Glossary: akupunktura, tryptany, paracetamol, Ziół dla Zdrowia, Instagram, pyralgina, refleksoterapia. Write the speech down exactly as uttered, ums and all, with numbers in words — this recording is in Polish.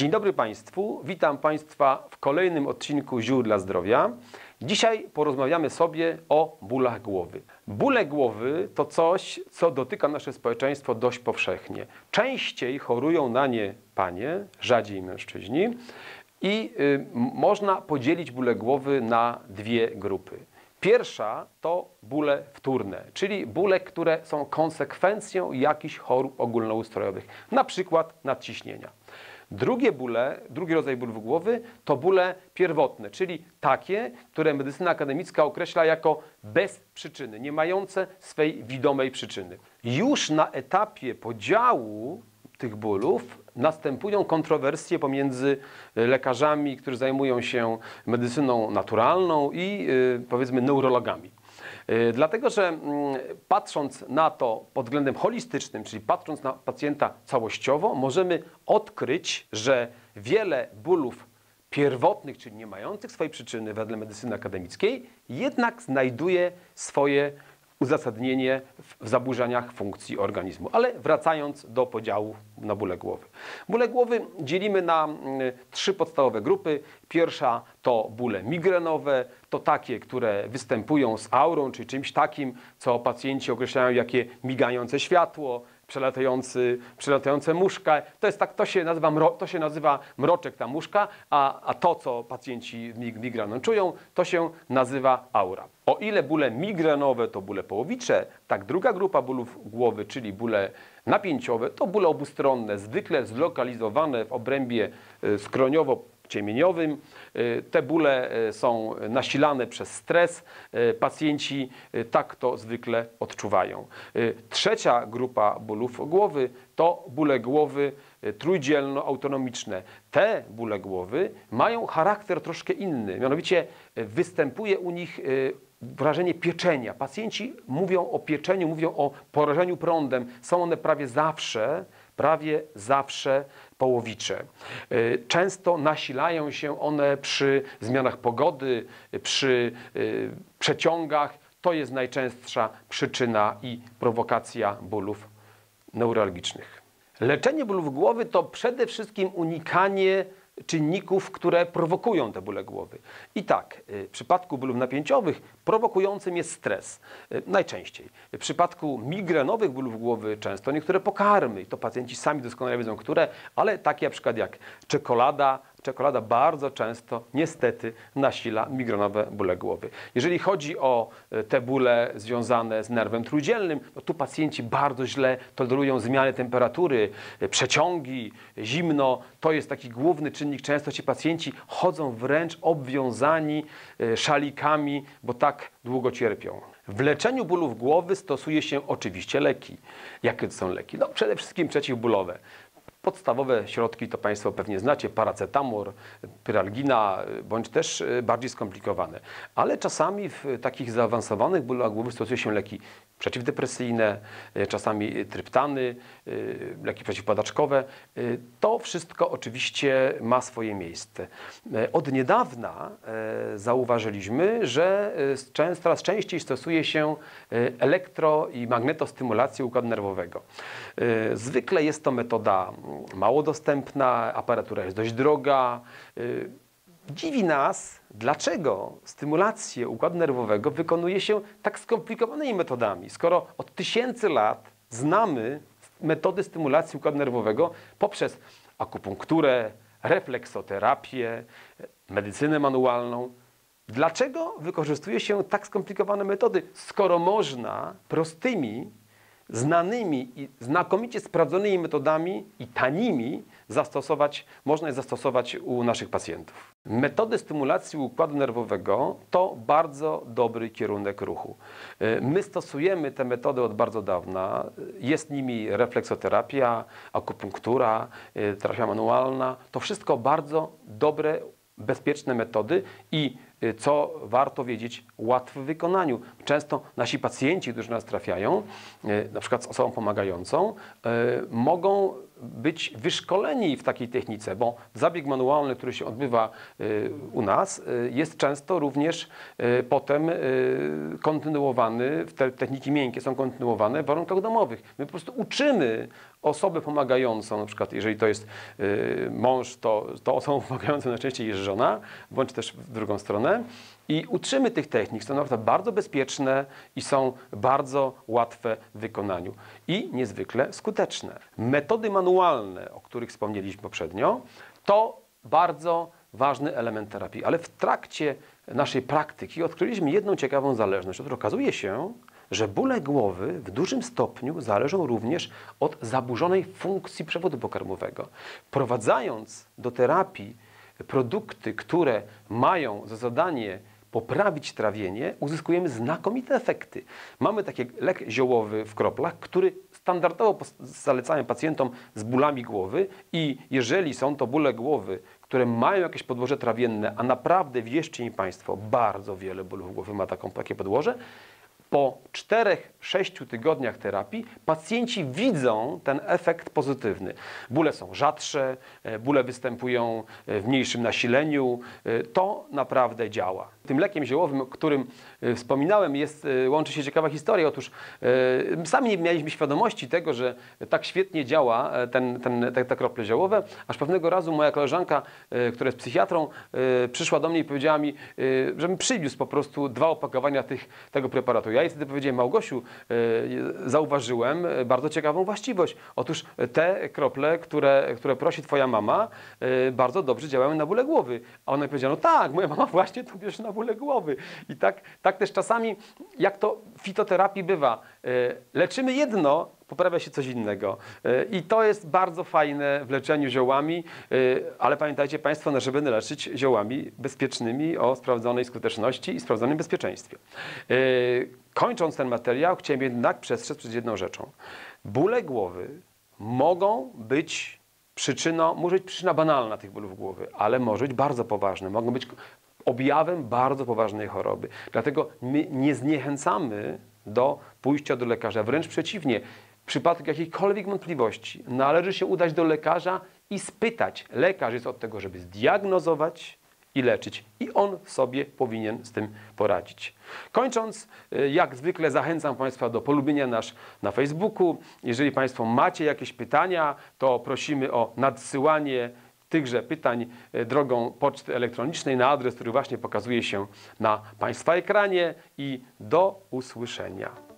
Dzień dobry Państwu, witam Państwa w kolejnym odcinku Ziół dla Zdrowia. Dzisiaj porozmawiamy sobie o bólach głowy. Bóle głowy to coś, co dotyka nasze społeczeństwo dość powszechnie. Częściej chorują na nie panie, rzadziej mężczyźni i y, można podzielić bóle głowy na dwie grupy. Pierwsza to bóle wtórne, czyli bóle, które są konsekwencją jakichś chorób ogólnoustrojowych, na przykład nadciśnienia. Drugie bóle, drugi rodzaj bólów głowy to bóle pierwotne, czyli takie, które medycyna akademicka określa jako bez przyczyny, nie mające swej widomej przyczyny. Już na etapie podziału tych bólów następują kontrowersje pomiędzy lekarzami, którzy zajmują się medycyną naturalną i powiedzmy neurologami. Dlatego, że patrząc na to pod względem holistycznym, czyli patrząc na pacjenta całościowo, możemy odkryć, że wiele bólów pierwotnych, czyli nie mających swojej przyczyny wedle medycyny akademickiej, jednak znajduje swoje uzasadnienie w zaburzeniach funkcji organizmu. Ale wracając do podziału na bóle głowy. Bóle głowy dzielimy na trzy podstawowe grupy. Pierwsza to bóle migrenowe, to takie, które występują z aurą, czyli czymś takim, co pacjenci określają jako migające światło, przelatujący, przelatujące muszka. To, jest tak, to, się nazywa mro, to się nazywa mroczek, ta muszka, a, a to, co pacjenci migreną czują, to się nazywa aura. O ile bóle migrenowe to bóle połowicze, tak druga grupa bólów głowy, czyli bóle napięciowe, to bóle obustronne, zwykle zlokalizowane w obrębie skroniowo ciemieniowym. Te bóle są nasilane przez stres. Pacjenci tak to zwykle odczuwają. Trzecia grupa bólów głowy to bóle głowy trójdzielno-autonomiczne. Te bóle głowy mają charakter troszkę inny. Mianowicie występuje u nich wrażenie pieczenia. Pacjenci mówią o pieczeniu, mówią o porażeniu prądem. Są one prawie zawsze Prawie zawsze połowicze. Często nasilają się one przy zmianach pogody, przy przeciągach. To jest najczęstsza przyczyna i prowokacja bólów neuralgicznych. Leczenie bólów głowy to przede wszystkim unikanie czynników, które prowokują te bóle głowy. I tak, w przypadku bólów napięciowych prowokującym jest stres. Najczęściej. W przypadku migrenowych bólów głowy często niektóre pokarmy. To pacjenci sami doskonale wiedzą, które, ale takie na przykład jak czekolada, Czekolada bardzo często niestety nasila migrenowe bóle głowy. Jeżeli chodzi o te bóle związane z nerwem trójdzielnym, no tu pacjenci bardzo źle tolerują zmiany temperatury, przeciągi, zimno. To jest taki główny czynnik. Często ci pacjenci chodzą wręcz obwiązani szalikami, bo tak długo cierpią. W leczeniu bólów głowy stosuje się oczywiście leki. Jakie to są leki? No przede wszystkim przeciwbólowe. Podstawowe środki to Państwo pewnie znacie, paracetamol, pyralgina, bądź też bardziej skomplikowane. Ale czasami w takich zaawansowanych bólach głowy stosuje się leki przeciwdepresyjne, czasami tryptany, leki przeciwpadaczkowe. To wszystko oczywiście ma swoje miejsce. Od niedawna zauważyliśmy, że coraz częściej stosuje się elektro- i magnetostymulację układu nerwowego. Zwykle jest to metoda mało dostępna, aparatura jest dość droga. Dziwi nas, dlaczego stymulację układu nerwowego wykonuje się tak skomplikowanymi metodami, skoro od tysięcy lat znamy metody stymulacji układu nerwowego poprzez akupunkturę, refleksoterapię, medycynę manualną. Dlaczego wykorzystuje się tak skomplikowane metody, skoro można prostymi, znanymi i znakomicie sprawdzonymi metodami i tanimi zastosować, można je zastosować u naszych pacjentów. Metody stymulacji układu nerwowego to bardzo dobry kierunek ruchu. My stosujemy te metody od bardzo dawna. Jest nimi refleksoterapia, akupunktura, terapia manualna. To wszystko bardzo dobre, bezpieczne metody i co warto wiedzieć, łatwe w wykonaniu. Często nasi pacjenci, którzy nas trafiają, na przykład z osobą pomagającą, mogą być wyszkoleni w takiej technice, bo zabieg manualny, który się odbywa u nas, jest często również potem kontynuowany, te techniki miękkie są kontynuowane w warunkach domowych. My po prostu uczymy osobę pomagającą, na przykład jeżeli to jest mąż, to, to osobą pomagającą najczęściej jest żona, bądź też w drugą stronę, i uczymy tych technik. Są naprawdę bardzo bezpieczne i są bardzo łatwe w wykonaniu i niezwykle skuteczne. Metody manualne, o których wspomnieliśmy poprzednio, to bardzo ważny element terapii, ale w trakcie naszej praktyki odkryliśmy jedną ciekawą zależność, otóż okazuje się, że bóle głowy w dużym stopniu zależą również od zaburzonej funkcji przewodu pokarmowego. Wprowadzając do terapii produkty, które mają za zadanie poprawić trawienie, uzyskujemy znakomite efekty. Mamy taki lek ziołowy w kroplach, który standardowo zalecają pacjentom z bólami głowy, i jeżeli są to bóle głowy, które mają jakieś podłoże trawienne, a naprawdę, wierzcie mi Państwo, bardzo wiele bólów głowy ma taką, takie podłoże, po czterech do sześciu tygodniach terapii pacjenci widzą ten efekt pozytywny. Bóle są rzadsze, bóle występują w mniejszym nasileniu. To naprawdę działa. Tym lekiem ziołowym, o którym wspominałem, jest, łączy się ciekawa historia. Otóż sami nie mieliśmy świadomości tego, że tak świetnie działa ten, ten, te, te krople ziołowe, aż pewnego razu moja koleżanka, która jest psychiatrą, przyszła do mnie i powiedziała mi, żebym przyniósł po prostu dwa opakowania tych, tego preparatu. Ja jej wtedy powiedziałem: Małgosiu, zauważyłem bardzo ciekawą właściwość. Otóż te krople, które, które prosi Twoja mama, bardzo dobrze działają na bóle głowy. A ona powiedziała: no tak, moja mama właśnie to bierze na bóle głowy. I tak, tak też czasami, jak to w fitoterapii bywa, leczymy jedno, poprawia się coś innego. I to jest bardzo fajne w leczeniu ziołami, ale pamiętajcie Państwo, żeby nie leczyć ziołami bezpiecznymi, o sprawdzonej skuteczności i sprawdzonym bezpieczeństwie. Kończąc ten materiał, chciałem jednak przestrzec przed jedną rzeczą. Bóle głowy mogą być przyczyną, może być przyczyna banalna tych bólów głowy, ale może być bardzo poważne, mogą być objawem bardzo poważnej choroby. Dlatego my nie zniechęcamy do pójścia do lekarza, wręcz przeciwnie. W przypadku jakiejkolwiek wątpliwości należy się udać do lekarza i spytać. Lekarz jest od tego, żeby zdiagnozować i leczyć. I on sobie powinien z tym poradzić. Kończąc, jak zwykle zachęcam Państwa do polubienia nas na Facebooku. Jeżeli Państwo macie jakieś pytania, to prosimy o nadsyłanie tychże pytań drogą poczty elektronicznej na adres, który właśnie pokazuje się na Państwa ekranie, i do usłyszenia.